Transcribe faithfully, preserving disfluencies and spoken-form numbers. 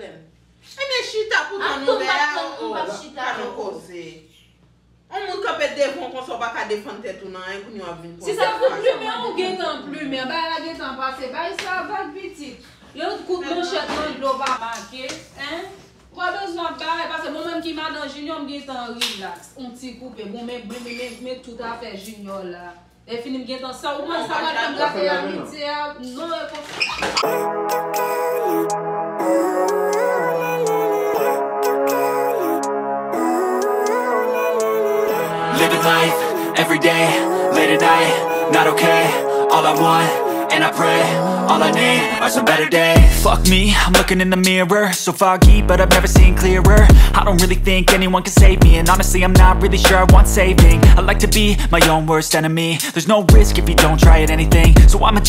problème. Eh bien, chita pour nous faire. On ne peut pas défendre, on ne peut pas défendre tout le monde. Si ça vous plume, on ne peut pas plume. Mais on ne peut pas passer. Ça va petit. L'autre coup, mon château, il va marquer. Pas besoin de barrer parce que moi-même qui m'a dans Junior, je suis en relax. On petit coupé, moi-même, mais tout à fait Junior là. Et fini, je suis en ça. Au moins, ça va me faire la matière. Non, je ne life every day, late at night, not okay. All I want, and I pray, all I need are some better days. Fuck me, I'm looking in the mirror, so foggy, but I've never seen clearer. I don't really think anyone can save me, and honestly, I'm not really sure I want saving. I like to be my own worst enemy. There's no risk if you don't try at anything, so I'ma just